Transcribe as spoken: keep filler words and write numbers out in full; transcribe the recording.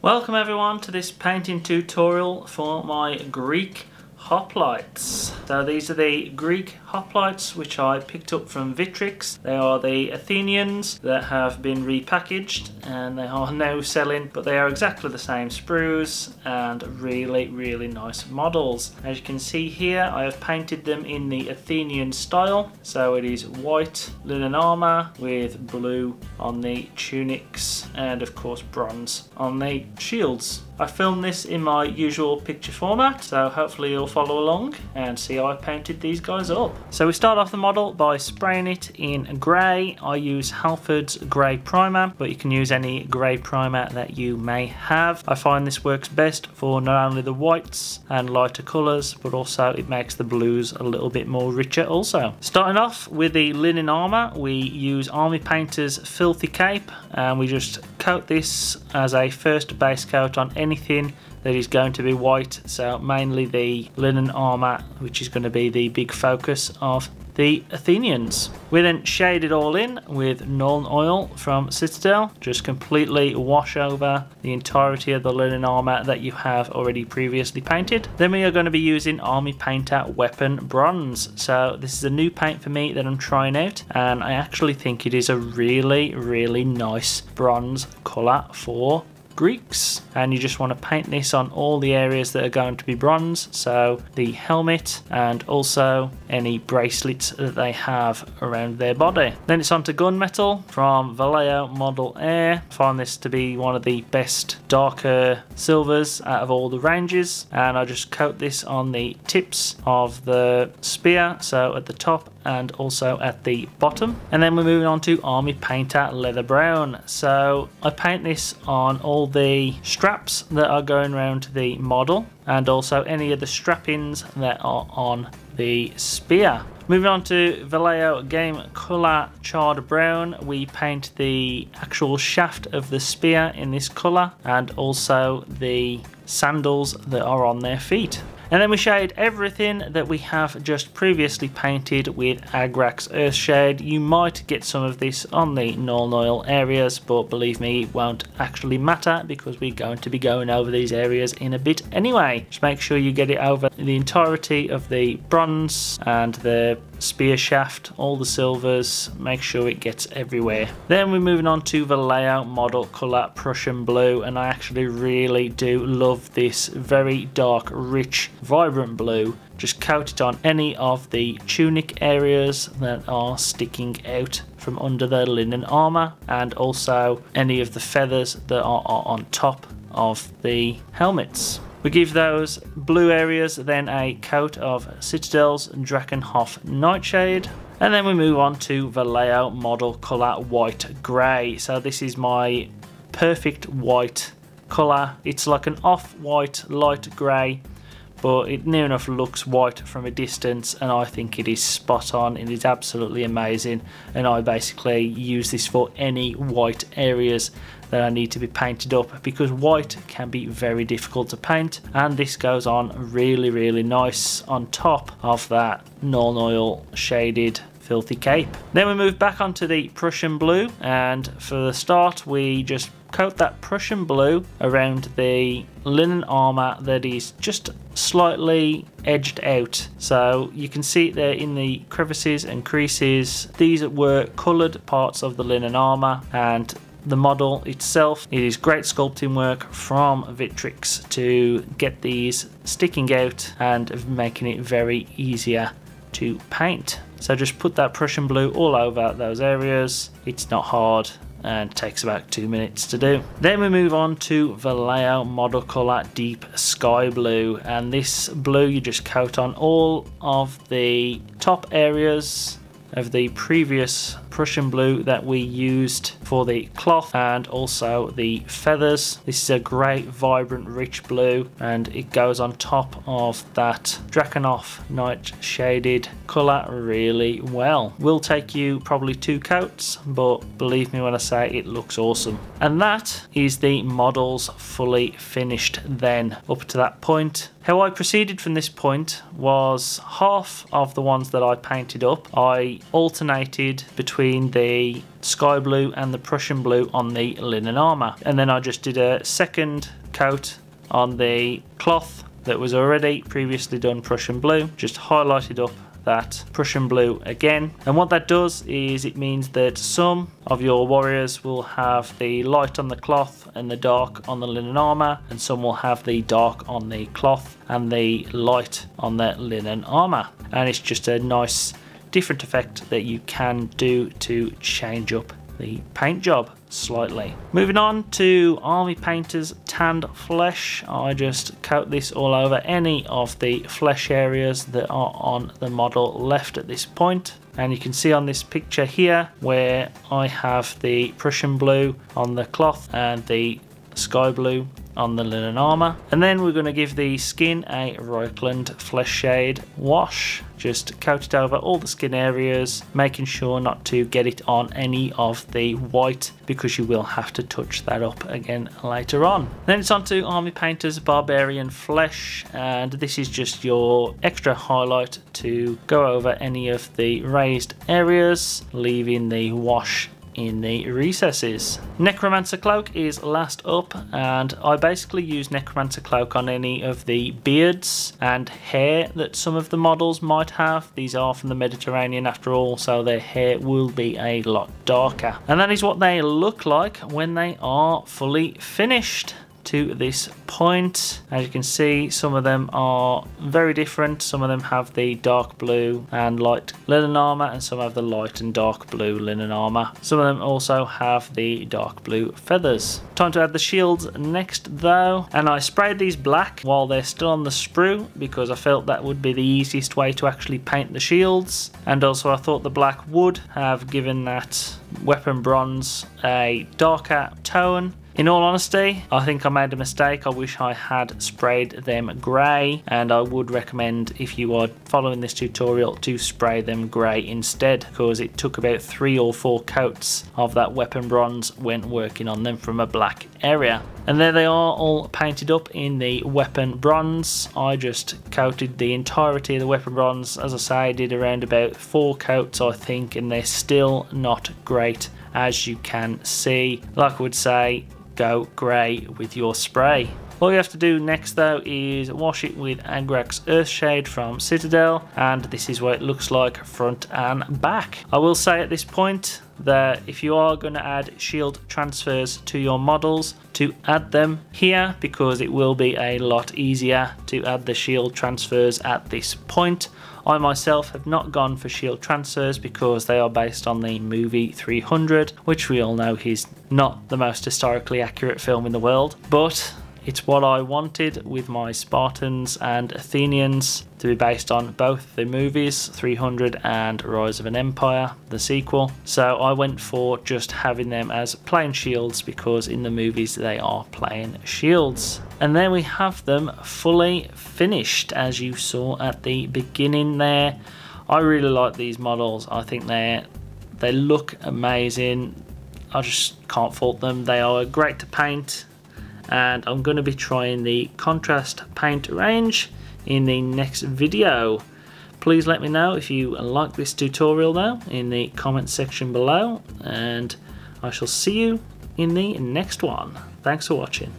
Welcome everyone to this painting tutorial for my Greek hoplites. So these are the Greek hoplites which I picked up from Victrix. They are the Athenians that have been repackaged and they are now selling, but they are exactly the same sprues and really really nice models. As you can see here, I have painted them in the Athenian style, so it is white linen armour with blue on the tunics and of course bronze on the shields. I filmed this in my usual picture format, so hopefully you'll follow along and see how I painted these guys up. So we start off the model by spraying it in grey. I use Halford's grey primer, but you can use any grey primer that you may have. I find this works best for not only the whites and lighter colours, but also it makes the blues a little bit more richer also. Starting off with the linen armour, we use Army Painter's Filthy Cape, and we just coat this as a first base coat on any anything that is going to be white, so mainly the linen armour, which is going to be the big focus of the Athenians. We then shade it all in with Nuln Oil from Citadel. Just completely wash over the entirety of the linen armour that you have already previously painted. Then we are going to be using Army Painter Weapon Bronze. So this is a new paint for me that I'm trying out, and I actually think it is a really really nice bronze colour for Greeks, and you just want to paint this on all the areas that are going to be bronze, so the helmet and also any bracelets that they have around their body. Then it's onto gunmetal from Vallejo Model Air. I find this to be one of the best darker silvers out of all the ranges, and I just coat this on the tips of the spear, so at the top and also at the bottom. And then we're moving on to Army Painter Leather Brown. So I paint this on all the straps that are going around the model and also any of the strappings that are on the spear. Moving on to Vallejo Game Colour Charred Brown, we paint the actual shaft of the spear in this colour and also the sandals that are on their feet. And then we shade everything that we have just previously painted with Agrax Earthshade. You might get some of this on the Nuln Oil areas, but believe me, it won't actually matter because we're going to be going over these areas in a bit anyway. Just make sure you get it over the entirety of the bronze and the spear shaft, all the silvers, make sure it gets everywhere. Then we're moving on to Vallejo Model Colour Prussian Blue, and I actually really do love this very dark, rich, vibrant blue. Just coat it on any of the tunic areas that are sticking out from under the linen armour and also any of the feathers that are on top of the helmets. We give those blue areas then a coat of Citadel's Drakenhof Nightshade. And then we move on to Vallejo Model Colour White Grey. So this is my perfect white colour. It's like an off-white light grey, but it near enough looks white from a distance, and I think it is spot on. It is absolutely amazing, and I basically use this for any white areas that I need to be painted up, because white can be very difficult to paint, and this goes on really really nice on top of that Nuln Oil shaded Filthy Cape. Then we move back onto the Prussian Blue, and for the start we just coat that Prussian blue around the linen armour that is just slightly edged out. So you can see it there in the crevices and creases. These were coloured parts of the linen armour, and the model itself, it is great sculpting work from Victrix to get these sticking out and making it very easier to paint. So just put that Prussian blue all over those areas. It's not hard and takes about two minutes to do. Then we move on to Vallejo Model Colour Deep Sky Blue, and this blue you just coat on all of the top areas of the previous Prussian blue that we used for the cloth and also the feathers. This is a great vibrant rich blue, and it goes on top of that Drakenhof night shaded colour really well. Will take you probably two coats, but believe me when I say it looks awesome. And that is the models fully finished then up to that point. How I proceeded from this point was half of the ones that I painted up, I alternated between the sky blue and the Prussian blue on the linen armour. And then I just did a second coat on the cloth that was already previously done Prussian blue, just highlighted up that Prussian blue again. And what that does is it means that some of your warriors will have the light on the cloth and the dark on the linen armour, and some will have the dark on the cloth and the light on the linen armour. And it's just a nice different effect that you can do to change up the paint job slightly. Moving on to Army Painter's tanned flesh, I just coat this all over any of the flesh areas that are on the model left at this point. And you can see on this picture here where I have the Prussian blue on the cloth and the sky blue on the linen armour. And then we're going to give the skin a Reikland flesh shade wash. Just coat it over all the skin areas, making sure not to get it on any of the white because you will have to touch that up again later on. Then it's on to Army Painter's Barbarian Flesh, and this is just your extra highlight to go over any of the raised areas, leaving the wash in the recesses. Necromancer Cloak is last up, and I basically use Necromancer Cloak on any of the beards and hair that some of the models might have. These are from the Mediterranean after all, so their hair will be a lot darker. And that is what they look like when they are fully finished to this point. As you can see, some of them are very different. Some of them have the dark blue and light linen armour, and some have the light and dark blue linen armour. Some of them also have the dark blue feathers. Time to add the shields next though, and I sprayed these black while they're still on the sprue because I felt that would be the easiest way to actually paint the shields, and also I thought the black would have given that weapon bronze a darker tone. In all honesty, I think I made a mistake. I wish I had sprayed them grey, and I would recommend, if you are following this tutorial, to spray them grey instead, because it took about three or four coats of that weapon bronze when working on them from a black area. And there they are, all painted up in the weapon bronze. I just coated the entirety of the weapon bronze. As I say, I did around about four coats I think, and they're still not great as you can see. Like I would say, go grey with your spray. All you have to do next though is wash it with Agrax Earthshade from Citadel, and this is what it looks like front and back. I will say at this point that if you are going to add shield transfers to your models, to add them here, because it will be a lot easier to add the shield transfers at this point. I myself have not gone for shield transfers because they are based on the movie three hundred, which we all know is not the most historically accurate film in the world, but it's what I wanted with my Spartans and Athenians to be based on both the movies three hundred and Rise of an Empire, the sequel. So I went for just having them as plain shields because in the movies they are plain shields. And there we have them fully finished, as you saw at the beginning there. I really like these models. I think they they look amazing. I just can't fault them. They are great to paint, and I'm going to be trying the contrast paint range in the next video. Please let me know if you like this tutorial though in the comment section below, and I shall see you in the next one. Thanks for watching.